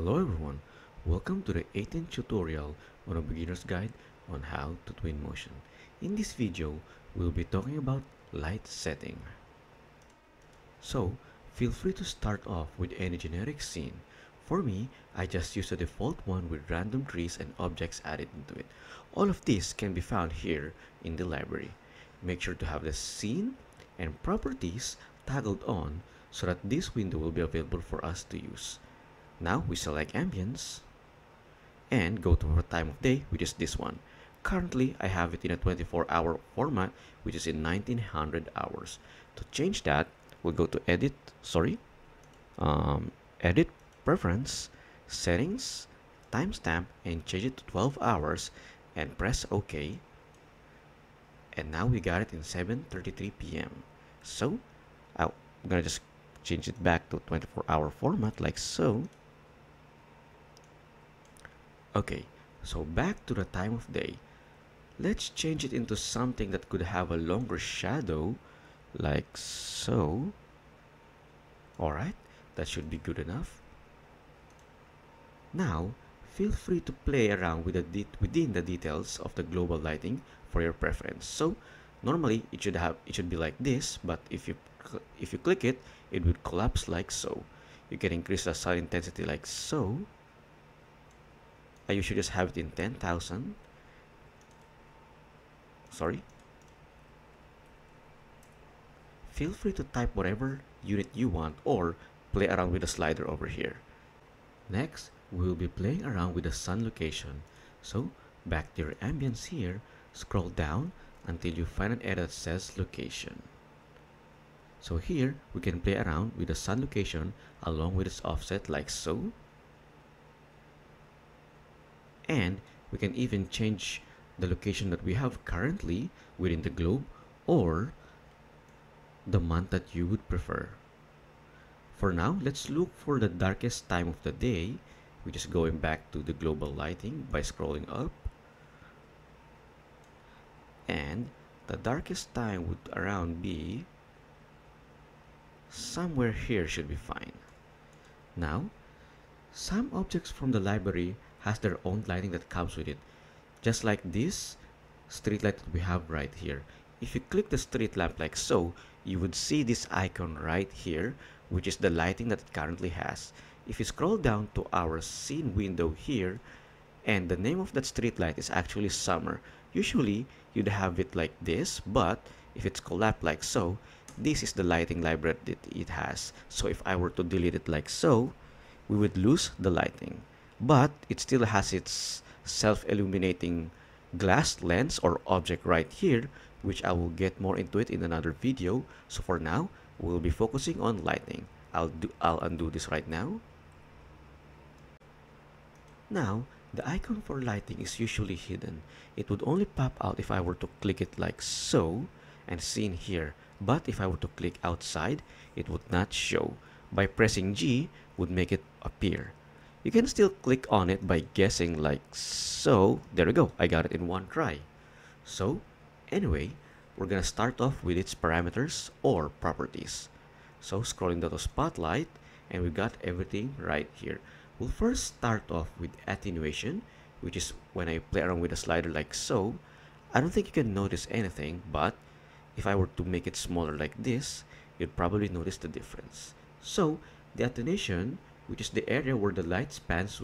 Hello everyone, welcome to the 18th tutorial on a beginner's guide on how to Twinmotion. In this video, we'll be talking about light setting. So, feel free to start off with any generic scene. For me, I just use the default one with random trees and objects added into it. All of these can be found here in the library. Make sure to have the scene and properties toggled on so that this window will be available for us to use. Now we select ambience and go to our time of day, which is this one. Currently, I have it in a 24-hour format, which is in 1900 hours. To change that, we'll go to edit preference, settings, timestamp, and change it to 12 hours and press OK. And now we got it in 7:33 p.m. So I'm gonna just change it back to 24-hour format like so. Okay, so back to the time of day. Let's change it into something that could have a longer shadow, like so. Alright, that should be good enough. Now, feel free to play around with within the details of the global lighting for your preference. So, normally it should be like this, but if you click it, it would collapse like so. You can increase the sun intensity like so. I usually just have it in 10,000. Sorry. Feel free to type whatever unit you want or play around with the slider over here. Next, we will be playing around with the sun location. So, back to your ambience here, scroll down until you find an area that says location. So here, we can play around with the sun location along with its offset like so. And we can even change the location that we have currently within the globe or the month that you would prefer. For now, let's look for the darkest time of the day, which is going back to the global lighting by scrolling up. And the darkest time would around be somewhere here, should be fine. Now, some objects from the library has their own lighting that comes with it, just like this street light that we have right here. If you click the street lamp like so, you would see this icon right here, which is the lighting that it currently has. If you scroll down to our scene window here, and the name of that street light is actually summer. Usually you'd have it like this, but if it's collapsed like so, this is the lighting library that it has. So if I were to delete it like so, we would lose the lighting. But it still has its self-illuminating glass lens or object right here, which I will get more into it in another video. So for now, we'll be focusing on lighting. I'll undo this right now. Now, the icon for lighting is usually hidden. It would only pop out if I were to click it like so and see in here. But if I were to click outside, it would not show. By pressing G would make it appear. You can still click on it by guessing like so. There we go, I got it in one try. So anyway, we're gonna start off with its parameters or properties. So scrolling down to spotlight, and we got everything right here. We'll first start off with attenuation, which is when I play around with a slider like so. I don't think you can notice anything, but if I were to make it smaller like this, you'd probably notice the difference. So the attenuation, which is the area where the light spans